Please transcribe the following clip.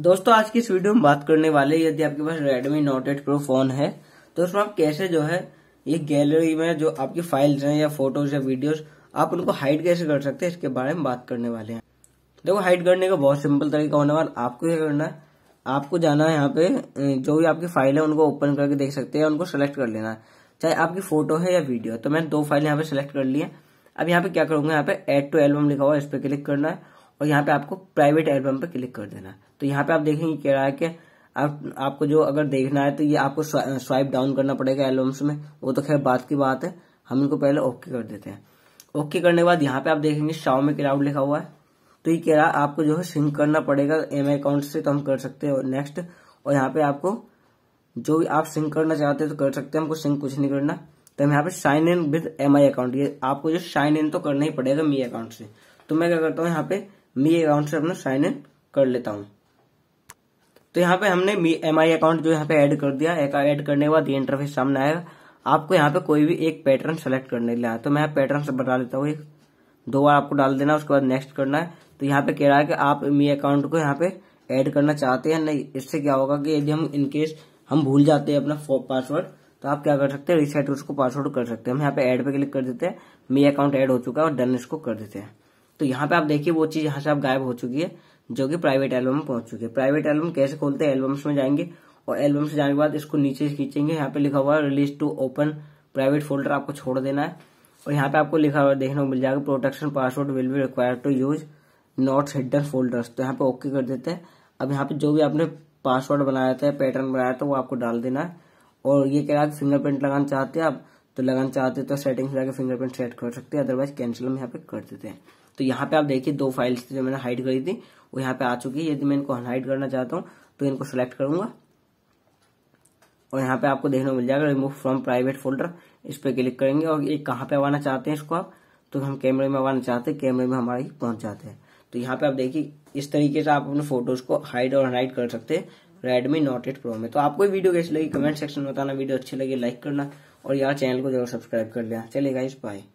दोस्तों आज की इस वीडियो में बात करने वाले यदि आपके पास Redmi Note 8 Pro फोन है तो उसमें आप कैसे जो है ये गैलरी में जो आपकी फाइल्स हैं या फोटोज या वीडियोस आप उनको हाइड कैसे कर सकते हैं इसके बारे में बात करने वाले हैं। देखो हाइड करने का बहुत सिंपल तरीका होने वाला। आपको क्या करना है, आपको जाना है यहाँ पे जो भी आपकी फाइल है उनको ओपन करके देख सकते हैं, उनको सेलेक्ट कर लेना है चाहे आपकी फोटो है या वीडियो। तो मैंने दो फाइल यहाँ पे सिलेक्ट कर ली है। अब यहाँ पे क्या करूंगा, यहाँ पे एड टू एल्बम लिखा हुआ है इस पे क्लिक करना है और यहाँ पे आपको प्राइवेट एल्बम पे क्लिक कर देना है। तो यहाँ पे आप देखेंगे कह रहा है कि आपको जो अगर देखना है तो ये आपको स्वाइप डाउन करना पड़ेगा एल्बम्स में, वो तो खैर बात की बात है, हम इनको पहले ओके कर देते हैं। ओके करने के बाद यहाँ पे आप देखेंगे शाओमी क्लाउड लिखा हुआ है तो ये कह रहा है आपको जो है सिंक करना पड़ेगा एमआई अकाउंट से, तो हम कर सकते हैं नेक्स्ट। और यहाँ पे आपको जो भी आप सिंक करना चाहते हैं तो कर सकते हैं, हमको सिंक कुछ नहीं करना। तो हम यहाँ पे sign in with Mi account, ये आपको जो साइन इन तो करना ही पड़ेगा मी अकाउंट से। तो मैं क्या करता हूँ यहाँ पे मी अकाउंट से अपना साइन इन कर लेता हूँ। तो यहाँ पे हमने एमआई अकाउंट जो यहाँ पे ऐड कर दिया। ऐड करने के बाद ये इंटरफेस सामने आएगा। आपको यहाँ पे कोई भी एक पैटर्न सेलेक्ट करने के लिए, तो मैं पैटर्न से बता लेता हूँ, एक दो बार आपको डाल देना, उसके बाद नेक्स्ट करना है। तो यहाँ पे कह रहा है कि आप मी अकाउंट को यहाँ पे ऐड करना चाहते हैं नहीं। इससे क्या होगा कि यदि हम इनकेस हम भूल जाते हैं अपना पासवर्ड तो आप क्या कर सकते हैं रीसेट उसको पासवर्ड कर सकते हैं। हम यहाँ पे ऐड पे क्लिक कर देते हैं, मी अकाउंट ऐड हो चुका है और डन इसको कर देते हैं। तो यहाँ पे आप देखिए वो चीज यहाँ से आप गायब हो चुकी है जो कि प्राइवेट एल्बम में पहुंच चुकी है। प्राइवेट एल्बम कैसे खोलते हैं, एल्बम्स में जाएंगे और एल्बम से जाने के बाद इसको नीचे खींचेंगे। यहाँ पे लिखा हुआ है release to open private folder, आपको छोड़ देना है। और यहाँ पे आपको लिखा हुआ देखने को मिल जाएगा protection password will be required to use not hidden folders. तो यहाँ पे ओके कर देते हैं। अब यहाँ पे जो भी आपने पासवर्ड बनाया था पैटर्न बनाया था वो आपको डाल देना है। और ये कह रहा है फिंगरप्रिंट लगाना चाहते हैं आप, तो लगाना चाहते हैं तो सेटिंग्स जाके फिंगरप्रिंट सेट कर सकते हैं, अदरवाइज कैंसिल हम यहाँ पे कर देते हैं। तो यहाँ पे आप देखिए दो फाइल्स जो मैंने हाइड करी थी वो यहाँ पे आ चुकी है। यदि मैं इनको अनहाइड करना चाहता हूँ तो इनको सिलेक्ट करूंगा और यहाँ पे आपको देखने को मिल जाएगा रिमूव फ्रॉम प्राइवेट फोल्डर, इस पे क्लिक करेंगे। और ये कहाँ पे आवाना चाहते हैं इसको आप, तो हम कैमरे में आवाना चाहते हैं, कैमरे में हमारी पहुंच जाते हैं। तो यहाँ पे आप देखिए इस तरीके से आप अपने फोटोज को हाइड और अनहाइड कर सकते हैं Redmi Note 8 Pro में। तो आपको वीडियो कैसी लगी कमेंट सेक्शन में बताना, वीडियो अच्छी लगी लाइक करना और यार चैनल को जरूर सब्सक्राइब कर लेना। चलिए गाइस बाय।